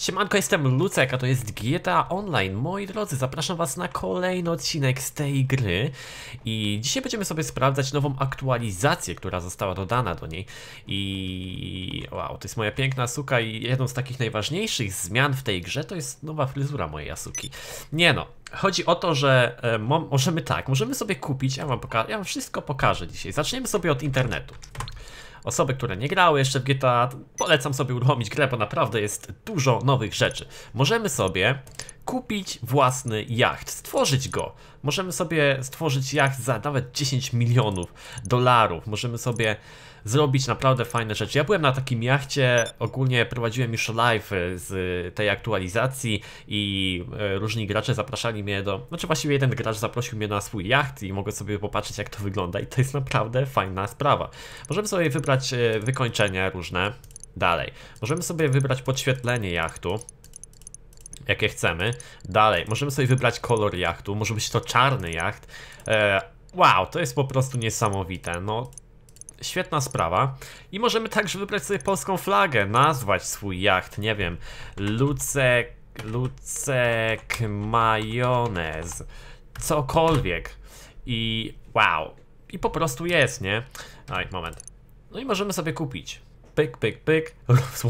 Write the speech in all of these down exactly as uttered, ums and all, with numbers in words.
Siemanko, jestem Lucek, a to jest G T A Online. Moi drodzy, zapraszam was na kolejny odcinek z tej gry. I dzisiaj będziemy sobie sprawdzać nową aktualizację, która została dodana do niej. I... wow, to jest moja piękna Asuka i jedną z takich najważniejszych zmian w tej grze to jest nowa fryzura mojej Asuki. Nie no, chodzi o to, że e, możemy tak, możemy sobie kupić, ja wam, ja wam wszystko pokażę dzisiaj. Zaczniemy sobie od internetu. Osoby, które nie grały jeszcze w G T A, polecam sobie uruchomić grę, bo naprawdę jest dużo nowych rzeczy. Możemy sobie kupić własny jacht, stworzyć go. Możemy sobie stworzyć jacht za nawet dziesięć milionów dolarów. Możemy sobie zrobić naprawdę fajne rzeczy. Ja byłem na takim jachcie, ogólnie prowadziłem już live z tej aktualizacji i różni gracze zapraszali mnie do... Znaczy właściwie jeden gracz zaprosił mnie na swój jacht i mogę sobie popatrzeć, jak to wygląda i to jest naprawdę fajna sprawa. Możemy sobie wybrać wykończenia różne. Dalej. Możemy sobie wybrać podświetlenie jachtu, jakie chcemy. Dalej, możemy sobie wybrać kolor jachtu, może być to czarny jacht. Eee, wow, to jest po prostu niesamowite, no świetna sprawa. I możemy także wybrać sobie polską flagę, nazwać swój jacht, nie wiem, Lucek, Lucek majonez, cokolwiek. I wow, i po prostu jest, nie? Oj, moment. No i możemy sobie kupić. Pyk, pyk, pyk,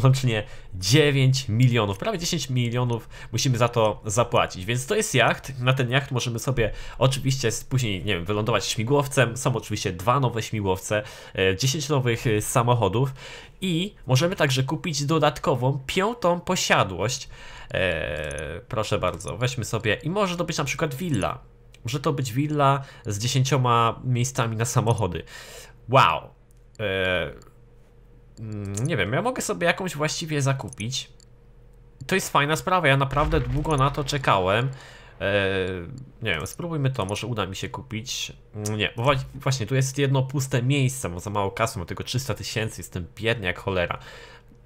łącznie dziewięć milionów, prawie dziesięć milionów musimy za to zapłacić, więc to jest jacht. Na ten jacht możemy sobie oczywiście później, nie wiem, wylądować śmigłowcem. Są oczywiście dwa nowe śmigłowce, dziesięć nowych samochodów i możemy także kupić dodatkową piątą posiadłość. Eee, proszę bardzo, weźmy sobie i może to być na przykład willa. Może to być willa z dziesięcioma miejscami na samochody. Wow. Eee, Nie wiem, ja mogę sobie jakąś właściwie zakupić. To jest fajna sprawa, ja naprawdę długo na to czekałem. eee, Nie wiem, spróbujmy to, może uda mi się kupić. Nie, bo właśnie tu jest jedno puste miejsce, bo za mało kasy, mam tylko trzysta tysięcy, jestem biedny jak cholera.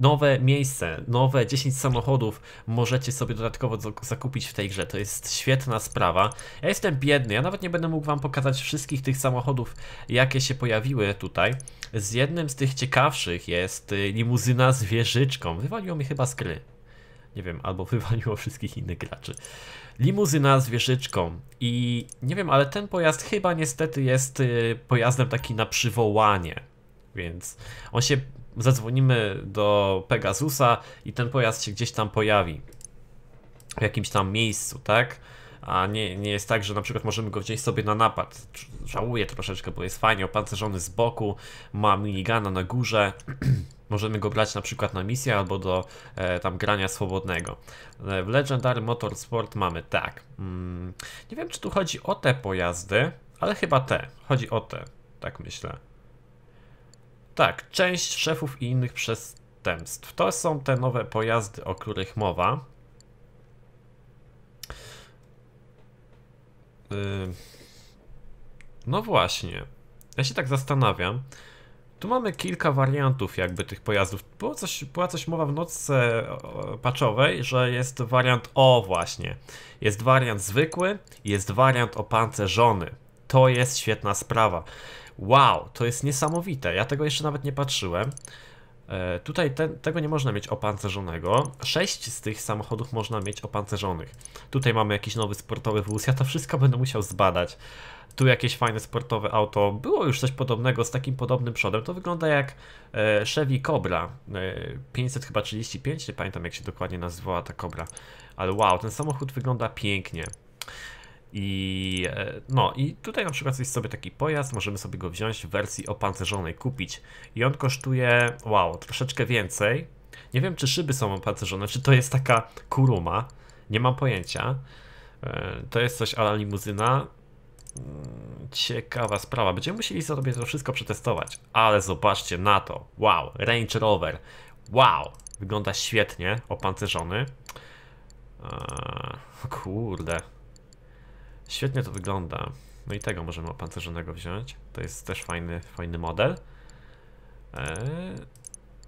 Nowe miejsce, nowe dziesięć samochodów możecie sobie dodatkowo zakupić w tej grze. To jest świetna sprawa. Ja jestem biedny, ja nawet nie będę mógł wam pokazać wszystkich tych samochodów, jakie się pojawiły tutaj. Z jednym z tych ciekawszych jest limuzyna z wieżyczką. Wywaliło mi chyba z gry. Nie wiem, albo wywaliło wszystkich innych graczy. Limuzyna z wieżyczką. I nie wiem, ale ten pojazd chyba niestety jest pojazdem taki na przywołanie. Więc on się... zadzwonimy do Pegasusa i ten pojazd się gdzieś tam pojawi w jakimś tam miejscu, tak? A nie, nie jest tak, że na przykład możemy go wziąć sobie na napad. Żałuję troszeczkę, bo jest fajnie opancerzony z boku, ma minigana na górze. Możemy go brać na przykład na misję albo do e, tam grania swobodnego. W Legendary Motorsport mamy tak. mm, Nie wiem, czy tu chodzi o te pojazdy, ale chyba te, chodzi o te, tak myślę. Tak, część szefów i innych przestępstw. To są te nowe pojazdy, o których mowa. Yy... No właśnie. Ja się tak zastanawiam. Tu mamy kilka wariantów jakby tych pojazdów. Było coś, była coś mowa w nocce patchowej, że jest wariant... O właśnie. Jest wariant zwykły, jest wariant opancerzony. To jest świetna sprawa. Wow, to jest niesamowite, ja tego jeszcze nawet nie patrzyłem. e, Tutaj te, tego nie można mieć opancerzonego. Sześć z tych samochodów można mieć opancerzonych. Tutaj mamy jakiś nowy sportowy wóz, ja to wszystko będę musiał zbadać. Tu jakieś fajne sportowe auto. Było już coś podobnego z takim podobnym przodem. To wygląda jak e, Chevy Cobra e, pięćset trzydzieści pięć, nie pamiętam jak się dokładnie nazywała ta Cobra. Ale wow, ten samochód wygląda pięknie. I no i tutaj na przykład jest sobie taki pojazd, możemy sobie go wziąć w wersji opancerzonej, kupić i on kosztuje, wow, troszeczkę więcej. Nie wiem, czy szyby są opancerzone, czy to jest taka kuruma, nie mam pojęcia. To jest coś ala limuzyna. Ciekawa sprawa, będziemy musieli sobie to wszystko przetestować, ale zobaczcie na to, wow, Range Rover, wow, wygląda świetnie, opancerzony. Eee, kurde. Świetnie to wygląda. No i tego możemy opancerzonego wziąć. To jest też fajny, fajny model. Eee...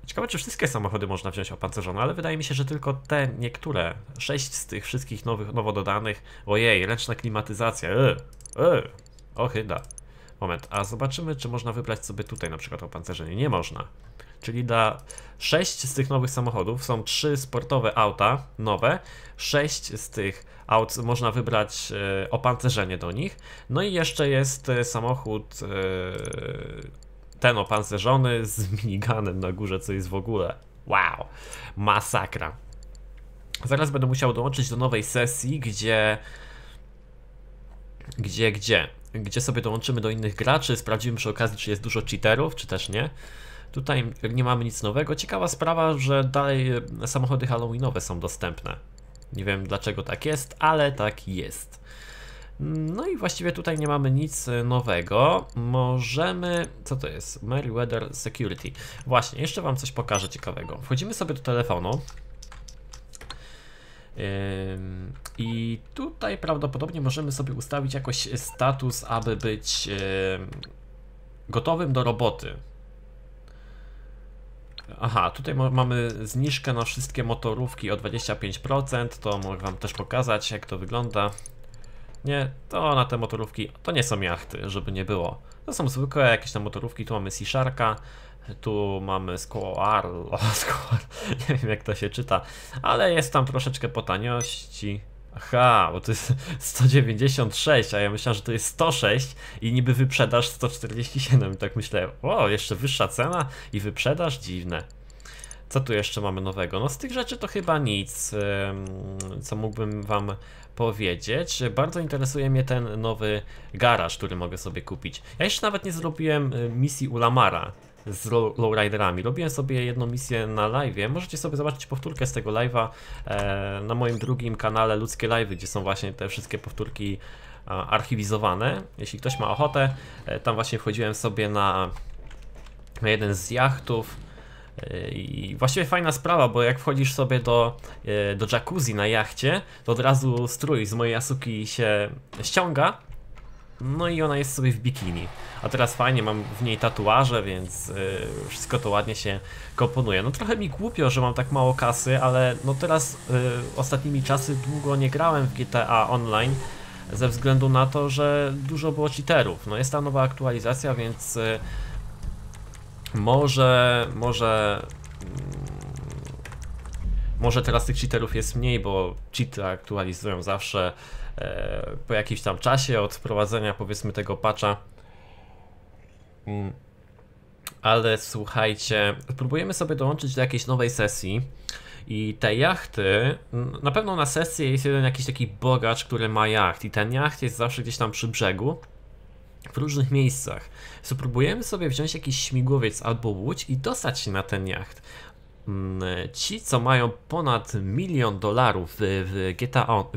Ciekawe, czy wszystkie samochody można wziąć opancerzone, ale wydaje mi się, że tylko te niektóre. Sześć z tych wszystkich nowych, nowo dodanych. Ojej, ręczna klimatyzacja. Eee, eee, ochyda. Moment, a zobaczymy, czy można wybrać sobie tutaj na przykład opancerzenie. Nie można. Czyli dla sześć z tych nowych samochodów są trzy sportowe auta nowe, sześć z tych aut można wybrać e, opancerzenie do nich, no i jeszcze jest e, samochód e, ten opancerzony z miniganem na górze, co jest w ogóle wow, masakra. Zaraz będę musiał dołączyć do nowej sesji, gdzie gdzie, gdzie gdzie sobie dołączymy do innych graczy, sprawdzimy przy okazji, czy jest dużo cheaterów, czy też nie. Tutaj nie mamy nic nowego. Ciekawa sprawa, że dalej samochody halloweenowe są dostępne. Nie wiem, dlaczego tak jest, ale tak jest. No i właściwie tutaj nie mamy nic nowego. Możemy... Co to jest? Merryweather Security. Właśnie, jeszcze wam coś pokażę ciekawego. Wchodzimy sobie do telefonu. I tutaj prawdopodobnie możemy sobie ustawić jakoś status, aby być gotowym do roboty. Aha, tutaj mamy zniżkę na wszystkie motorówki o dwadzieścia pięć procent, to mogę wam też pokazać, jak to wygląda. Nie, to na te motorówki, to nie są jachty, żeby nie było. To są zwykłe jakieś tam motorówki, tu mamy Seasharka, tu mamy Squarl, nie wiem jak to się czyta, ale jest tam troszeczkę po taniości. Aha, bo to jest sto dziewięćdziesiąt sześć, a ja myślałem, że to jest sto sześć i niby wyprzedaż sto czterdzieści siedem. I tak myślałem, o, jeszcze wyższa cena i wyprzedaż? Dziwne. Co tu jeszcze mamy nowego? No z tych rzeczy to chyba nic, co mógłbym wam powiedzieć. Bardzo interesuje mnie ten nowy garaż, który mogę sobie kupić. Ja jeszcze nawet nie zrobiłem misji u Lamara z lowriderami. Robiłem sobie jedną misję na live'ie. Możecie sobie zobaczyć powtórkę z tego live'a e, na moim drugim kanale Ludzkie Live'y, gdzie są właśnie te wszystkie powtórki e, archiwizowane. Jeśli ktoś ma ochotę, e, tam właśnie wchodziłem sobie na, na jeden z jachtów. E, I właściwie fajna sprawa, bo jak wchodzisz sobie do, e, do jacuzzi na jachcie, to od razu strój z mojej Asuki się ściąga. No i ona jest sobie w bikini. A teraz fajnie, mam w niej tatuaże, więc yy, wszystko to ładnie się komponuje. No trochę mi głupio, że mam tak mało kasy, ale no teraz yy, ostatnimi czasy długo nie grałem w G T A Online ze względu na to, że dużo było cheaterów. No jest ta nowa aktualizacja, więc yy, może, może... Może teraz tych cheaterów jest mniej, bo cheaty aktualizują zawsze e, po jakimś tam czasie od wprowadzenia, powiedzmy, tego patcha. Mm. Ale słuchajcie, próbujemy sobie dołączyć do jakiejś nowej sesji i te jachty, na pewno na sesji jest jeden jakiś taki bogacz, który ma jacht i ten jacht jest zawsze gdzieś tam przy brzegu, w różnych miejscach. Spróbujemy sobie wziąć jakiś śmigłowiec albo łódź i dostać się na ten jacht. Ci, co mają ponad milion dolarów w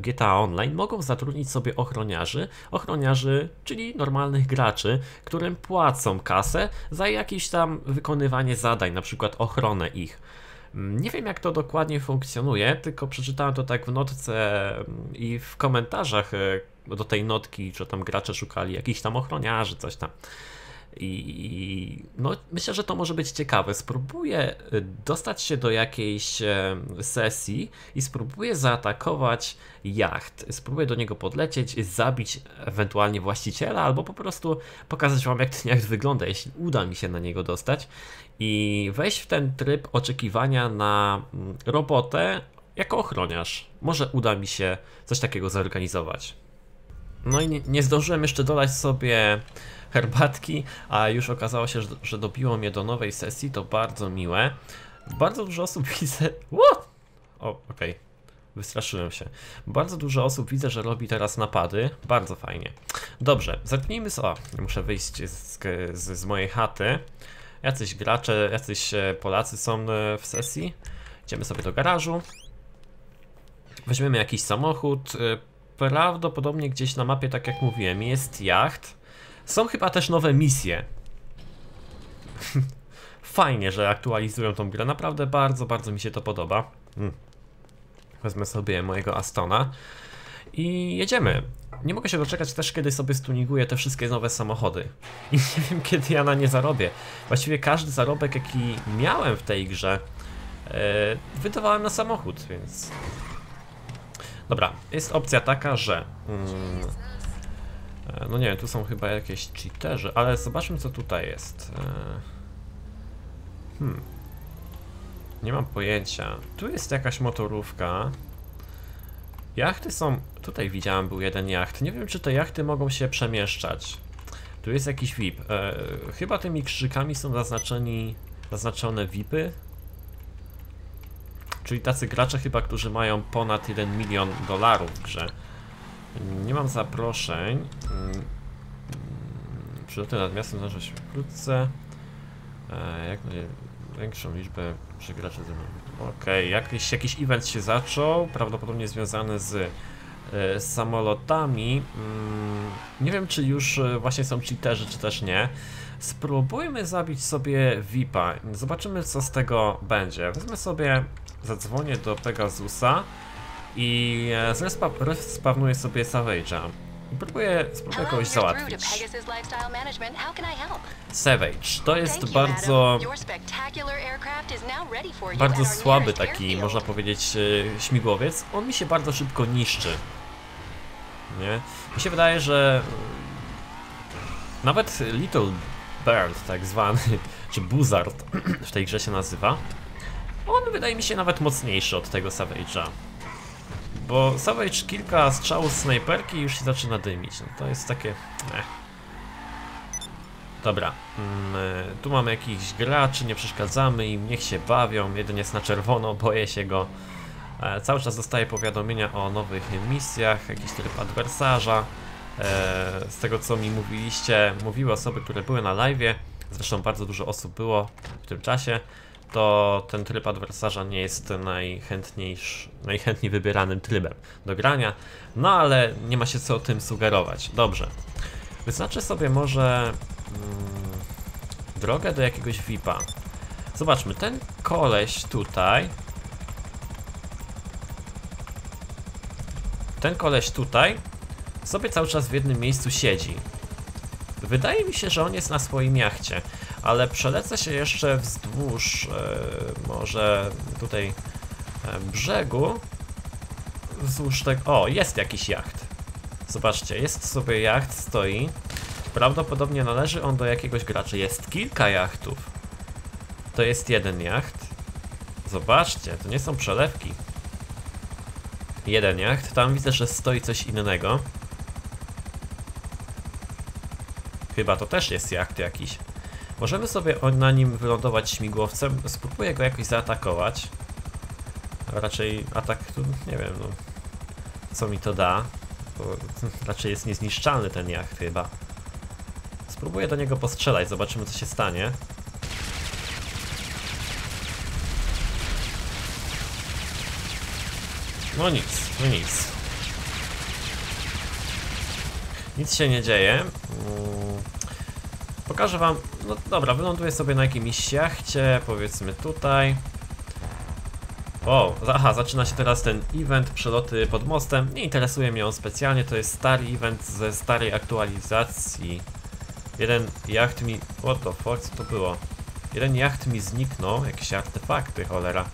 G T A Online, mogą zatrudnić sobie ochroniarzy, ochroniarzy, czyli normalnych graczy, którym płacą kasę za jakieś tam wykonywanie zadań, na przykład ochronę ich. Nie wiem, jak to dokładnie funkcjonuje, tylko przeczytałem to tak w notce i w komentarzach do tej notki, że tam gracze szukali jakichś tam ochroniarzy, coś tam. I no, myślę, że to może być ciekawe. Spróbuję dostać się do jakiejś sesji i spróbuję zaatakować jacht. Spróbuję do niego podlecieć, zabić ewentualnie właściciela albo po prostu pokazać wam, jak ten jacht wygląda, jeśli uda mi się na niego dostać i wejść w ten tryb oczekiwania na robotę jako ochroniarz. Może uda mi się coś takiego zorganizować. No i nie, nie zdążyłem jeszcze dodać sobie herbatki, a już okazało się, że, że dobiło mnie do nowej sesji, to bardzo miłe. Bardzo dużo osób widzę... What? O, okej. Okay. Wystraszyłem się. Bardzo dużo osób widzę, że robi teraz napady. Bardzo fajnie. Dobrze, zacznijmy z... O, muszę wyjść z, z, z mojej chaty. Jacyś gracze, jacyś Polacy są w sesji. Idziemy sobie do garażu. Weźmiemy jakiś samochód. Prawdopodobnie gdzieś na mapie, tak jak mówiłem, jest jacht. Są chyba też nowe misje. Fajnie, że aktualizują tą grę. Naprawdę bardzo, bardzo mi się to podoba. Hmm. Wezmę sobie mojego Astona. I jedziemy. Nie mogę się doczekać też, kiedy sobie stuniguję te wszystkie nowe samochody. I nie wiem, kiedy ja na nie zarobię. Właściwie każdy zarobek, jaki miałem w tej grze, yy, wydawałem na samochód, więc... Dobra, jest opcja taka, że... Mm, No nie wiem, tu są chyba jakieś cheaterzy, ale zobaczmy, co tutaj jest. Hmm. Nie mam pojęcia. Tu jest jakaś motorówka. Jachty są... Tutaj widziałem, był jeden jacht. Nie wiem, czy te jachty mogą się przemieszczać. Tu jest jakiś V I P. E, chyba tymi krzykami są zaznaczeni... zaznaczone V I P y. Czyli tacy gracze chyba, którzy mają ponad jeden milion dolarów w grze. Nie mam zaproszeń. Przyloty nad miastem zaczną się wkrótce. E, jak największą liczbę przegraczy ze mną. Okej, okay. jakiś, jakiś event się zaczął, prawdopodobnie związany z e, samolotami. E, nie wiem, czy już właśnie są cheaterzy, czy też nie. Spróbujmy zabić sobie V I P a. Zobaczymy, co z tego będzie. Wezmę sobie, zadzwonię do Pegasusa i respawnuję sobie Savage'a. Próbuję, spróbuję kogoś załatwić. Savage to jest bardzo bardzo słaby taki, można powiedzieć, śmigłowiec. On mi się bardzo szybko niszczy. Nie? Mi się wydaje, że nawet Little Bird, tak zwany, czy Buzzard w tej grze się nazywa, on wydaje mi się nawet mocniejszy od tego Savage'a. Bo Savage kilka strzałów z snajperki i już się zaczyna dymić. No to jest takie... Ech. Dobra. Mm, tu mamy jakichś graczy, nie przeszkadzamy im, niech się bawią. Jeden jest na czerwono, boję się go. E, cały czas dostaję powiadomienia o nowych misjach, jakiś tryb adwersarza. E, z tego, co mi mówiliście, mówiły osoby, które były na live'ie, zresztą bardzo dużo osób było w tym czasie, to ten tryb adwersarza nie jest najchętniejszy, najchętniej wybieranym trybem do grania, no ale nie ma się co o tym sugerować. Dobrze, wyznaczę sobie może mm, drogę do jakiegoś V I P a. Zobaczmy, ten koleś tutaj, ten koleś tutaj sobie cały czas w jednym miejscu siedzi. Wydaje mi się, że on jest na swoim jachcie, ale przelecę się jeszcze wzdłuż e, może tutaj e, brzegu, wzdłuż tego, o, jest jakiś jacht. Zobaczcie, jest sobie jacht, stoi, prawdopodobnie należy on do jakiegoś gracza. Jest kilka jachtów, to jest jeden jacht, zobaczcie, to nie są przelewki. Jeden jacht, tam widzę, że stoi coś innego. Chyba to też jest jacht jakiś. Możemy sobie na nim wylądować śmigłowcem. Spróbuję go jakoś zaatakować. Raczej atak, nie wiem, no, co mi to da. Bo raczej jest niezniszczalny ten jacht chyba. Spróbuję do niego postrzelać, zobaczymy, co się stanie. No nic, no nic. Nic się nie dzieje. Pokażę wam, no dobra, wyląduję sobie na jakimś jachcie, powiedzmy tutaj. O, aha, zaczyna się teraz ten event, przeloty pod mostem. Nie interesuje mnie on specjalnie, to jest stary event ze starej aktualizacji. Jeden jacht mi... What the fuck, co to było? Jeden jacht mi zniknął, jakieś artefakty, cholera.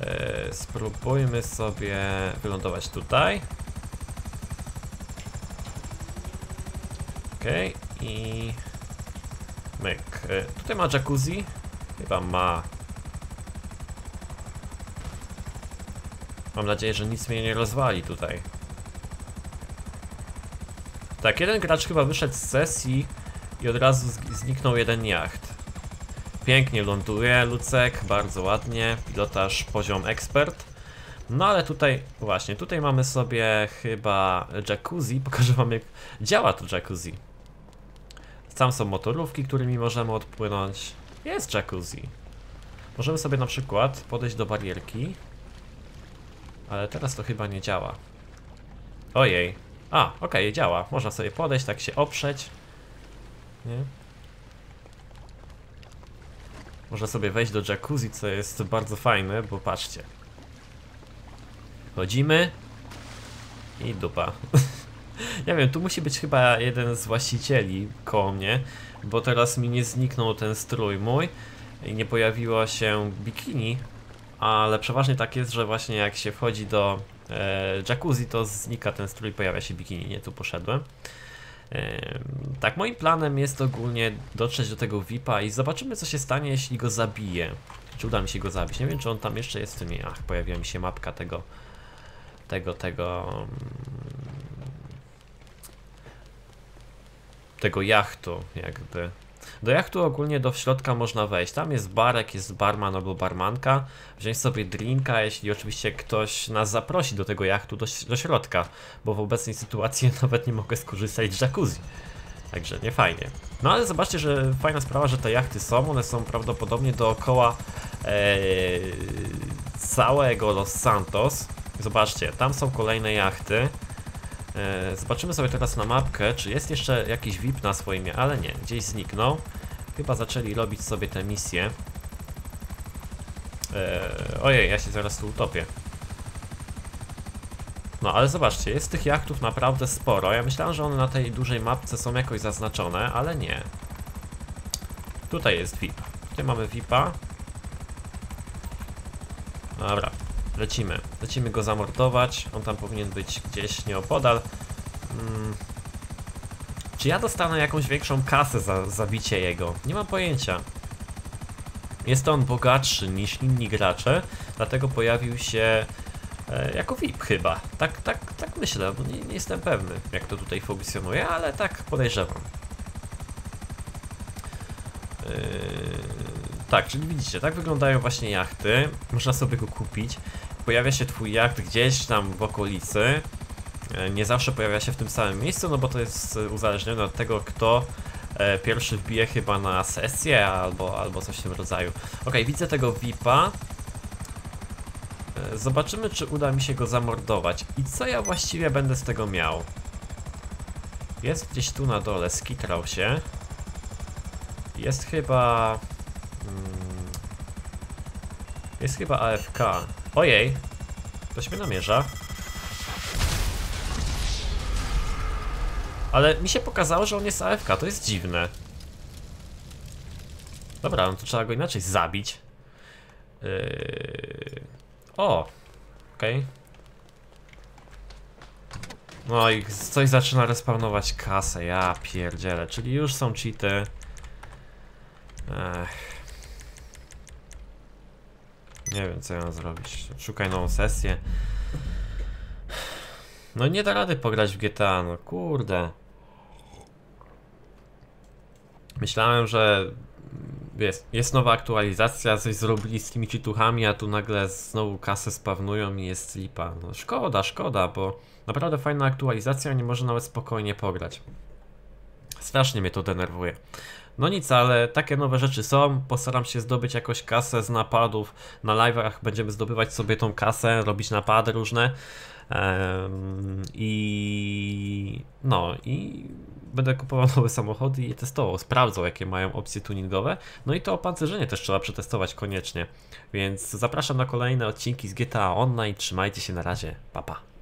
Eee, spróbujmy sobie wylądować tutaj. Okej, okay, i myk. Tutaj ma jacuzzi? Chyba ma. Mam nadzieję, że nic mnie nie rozwali tutaj. Tak, jeden gracz chyba wyszedł z sesji i od razu zniknął jeden jacht. Pięknie ląduje Lucek, bardzo ładnie. Pilotaż poziom ekspert. No ale tutaj, właśnie, tutaj mamy sobie chyba jacuzzi. Pokażę wam, jak działa to jacuzzi. Tam są motorówki, którymi możemy odpłynąć. Jest jacuzzi. Możemy sobie na przykład podejść do barierki. Ale teraz to chyba nie działa. Ojej. A, okej, okay, działa. Można sobie podejść, tak się oprzeć. Nie? Można sobie wejść do jacuzzi, co jest bardzo fajne, bo patrzcie. Chodzimy. I dupa. Ja wiem, tu musi być chyba jeden z właścicieli koło mnie, bo teraz mi nie zniknął ten strój mój i nie pojawiło się bikini, ale przeważnie tak jest, że właśnie jak się wchodzi do e, jacuzzi, to znika ten strój, pojawia się bikini, nie, tu poszedłem. E, tak, moim planem jest ogólnie dotrzeć do tego V I P-a i zobaczymy, co się stanie, jeśli go zabiję. Czy uda mi się go zabić? Nie wiem, czy on tam jeszcze jest w tym... Ach, pojawiła mi się mapka tego... Tego, tego... Tego jachtu, jakby. Do jachtu ogólnie do środka można wejść. Tam jest barek, jest barman albo barmanka. Wziąć sobie drinka, jeśli oczywiście ktoś nas zaprosi do tego jachtu, do, do środka. Bo w obecnej sytuacji nawet nie mogę skorzystać z jacuzzi. Także nie fajnie. No ale zobaczcie, że fajna sprawa, że te jachty są. One są prawdopodobnie dookoła e, całego Los Santos. Zobaczcie, tam są kolejne jachty. E, zobaczymy sobie teraz na mapkę, czy jest jeszcze jakiś V I P na swoim, ale nie, gdzieś zniknął. Chyba zaczęli robić sobie te misje. E, ojej, ja się zaraz tu utopię. No ale zobaczcie, jest tych jachtów naprawdę sporo. Ja myślałem, że one na tej dużej mapce są jakoś zaznaczone, ale nie. Tutaj jest V I P. Tutaj mamy V I P-a. Dobra, lecimy. Lecimy go zamordować. On tam powinien być gdzieś nieopodal. Hmm. Czy ja dostanę jakąś większą kasę za zabicie jego? Nie mam pojęcia. Jest on bogatszy niż inni gracze, dlatego pojawił się... jako V I P chyba, tak, tak, tak myślę, bo nie, nie jestem pewny, jak to tutaj funkcjonuje, ale tak podejrzewam. Yy, tak, czyli widzicie, tak wyglądają właśnie jachty, można sobie go kupić. Pojawia się twój jacht gdzieś tam w okolicy, nie zawsze pojawia się w tym samym miejscu, no bo to jest uzależnione od tego, kto pierwszy wbije chyba na sesję albo, albo coś w tym rodzaju. Ok, widzę tego V I P-a. Zobaczymy, czy uda mi się go zamordować. I co ja właściwie będę z tego miał? Jest gdzieś tu na dole, skitrał się. Jest chyba... Hmm, jest chyba A F K. Ojej! Ktoś mnie namierza. Ale mi się pokazało, że on jest A F K, to jest dziwne. Dobra, no to trzeba go inaczej zabić. Yy... O, okej. Okay. No i coś zaczyna respawnować kasę, ja pierdzielę, czyli już są cheaty. Ech. Nie wiem, co ja mam zrobić, szukaj nową sesję. No nie da rady pograć w G T A, no kurde. Myślałem, że... Jest, jest nowa aktualizacja, coś zrobili z tymi cheatuchami, a tu nagle znowu kasę spawnują i jest lipa. No szkoda, szkoda, bo naprawdę fajna aktualizacja, nie może nawet spokojnie pograć. Strasznie mnie to denerwuje. No nic, ale takie nowe rzeczy są, postaram się zdobyć jakąś kasę z napadów. Na live'ach będziemy zdobywać sobie tą kasę, robić napady różne. Um, I no i będę kupował nowe samochody i je testował, sprawdzał, jakie mają opcje tuningowe. No i to opancerzenie też trzeba przetestować koniecznie. Więc zapraszam na kolejne odcinki z G T A Online. Trzymajcie się, na razie, pa pa.